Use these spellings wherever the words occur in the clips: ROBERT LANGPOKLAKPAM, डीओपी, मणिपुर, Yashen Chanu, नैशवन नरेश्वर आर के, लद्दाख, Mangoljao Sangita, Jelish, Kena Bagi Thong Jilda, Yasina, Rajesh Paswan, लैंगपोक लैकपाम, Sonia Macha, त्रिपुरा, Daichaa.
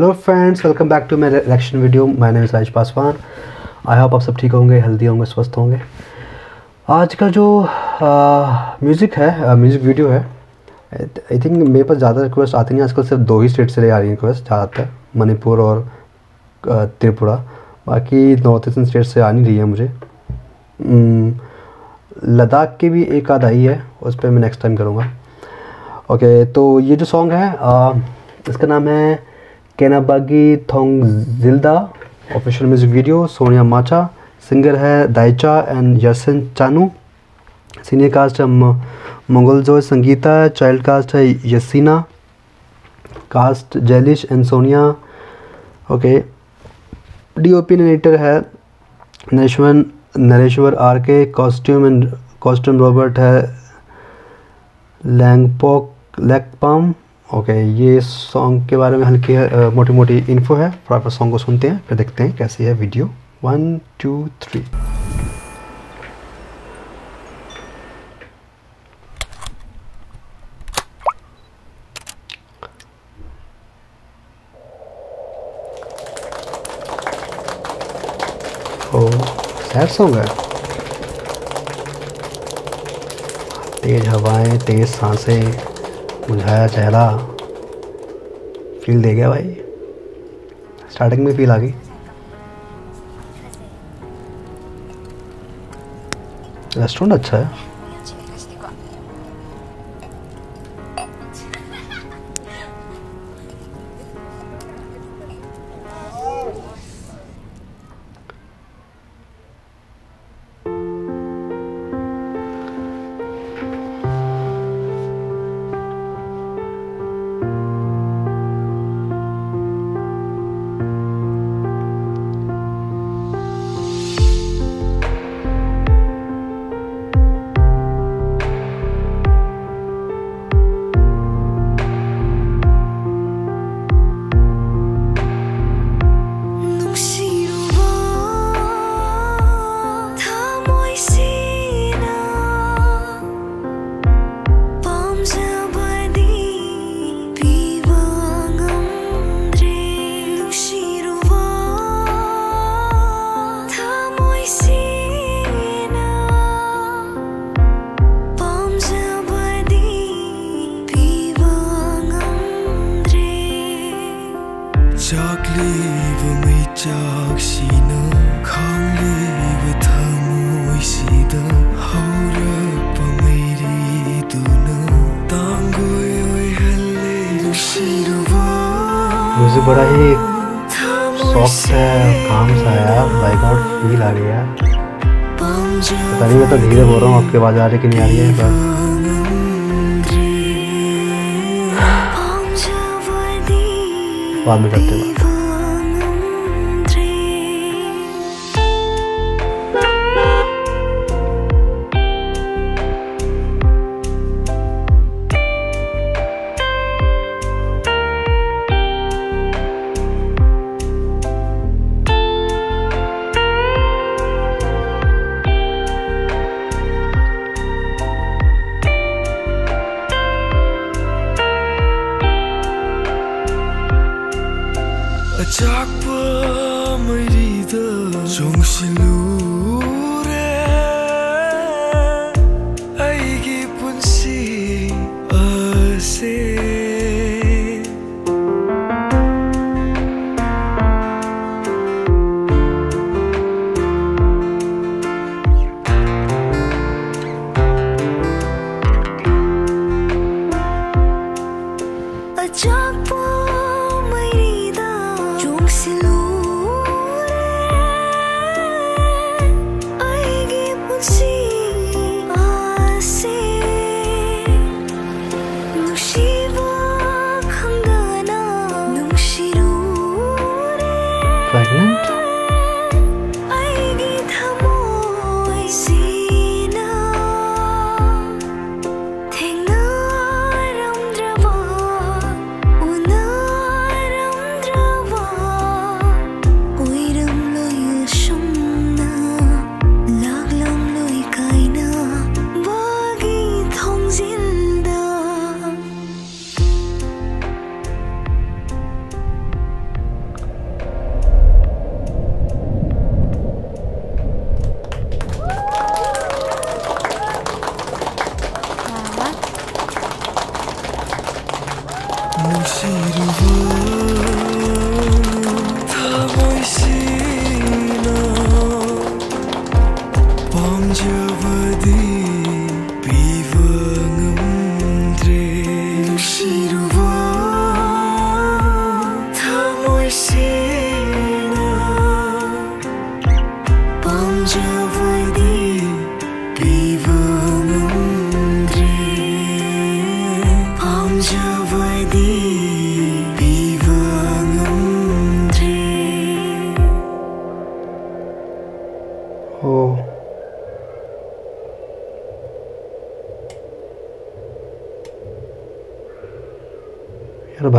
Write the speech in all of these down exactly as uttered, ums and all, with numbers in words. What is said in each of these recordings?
Hello friends, welcome back to my reaction video. My name is Rajesh Paswan. I hope आप सब ठीक होंगे, healthy होंगे, स्वस्थ होंगे। आज का जो म्यूज़िक है, म्यूज़िक वीडियो है, आई थिंक मेरे पास ज़्यादा रिक्वेस्ट आती नहीं, आजकल सिर्फ दो ही स्टेट से ले आ रही है रिक्वेस्ट ज़्यादातर, मणिपुर और त्रिपुरा। बाकी नॉर्थ ईस्टर्न स्टेट से आ नहीं रही है मुझे। लद्दाख की भी एक आध आई है, उस पर मैं नेक्स्ट टाइम करूँगा। ओके, तो ये जो सॉन्ग है आ, इसका नाम है केना बागी थोंग जिल्दा। ऑफिशियल म्यूज़िक वीडियो, सोनिया माचा। सिंगर है दाइचा एंड यशन चानू। सीनियर कास्ट है मंगोलजो संगीता। चाइल्ड कास्ट है यसीना। Cast जेलिश and Sonia. Okay, डीओपी editor है नैशवन नरेश्वर आर के। Costume and costume Robert है लैंगपोक लैकपाम। ओके okay, ये सॉन्ग के बारे में हल्की मोटी मोटी इन्फो है। प्रॉपर सॉन्ग को सुनते हैं, फिर देखते हैं कैसी है video. One two three. Oh, sad song है। तेज हवाएं, तेज सांसें, मुझाया चेहरा। फील दे गया भाई, स्टार्टिंग में फील आ गई। रेस्टोरेंट अच्छा है। मुझे बड़ा ही सॉफ्ट है, काम सा आया, लाइक आउट फील आ गया। पता नहीं, मैं तो धीरे बोल रहा हूँ, आपकी आवाज़ आ रही कि नहीं आ रही है। पर बाद में करते हैं।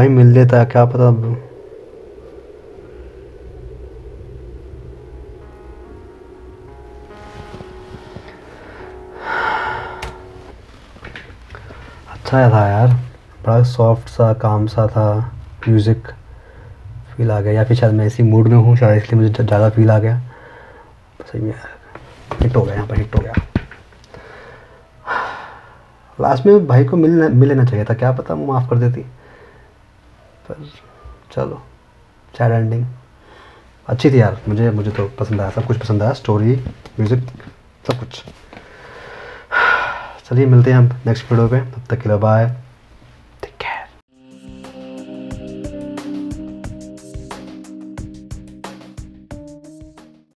भाई मिल लेता है, क्या पता। अच्छा था यार, बड़ा सॉफ्ट सा काम सा था, म्यूज़िक फील आ गया, या फिर शायद मैं इसी मूड में हूँ, शायद इसलिए मुझे ज़्यादा फील आ गया। सही में हिट हो गया, यहाँ पर हिट हो गया। लास्ट में भाई को मिलना मिल लेना चाहिए था, क्या पता माफ़ कर देती, पर चलो सैड एंडिंग। अच्छी थी यार, मुझे मुझे तो पसंद आया, सब कुछ पसंद आया, स्टोरी, म्यूज़िक, सब कुछ। चलिए मिलते हैं हम नेक्स्ट वीडियो पे, तब तक के लिए बाय।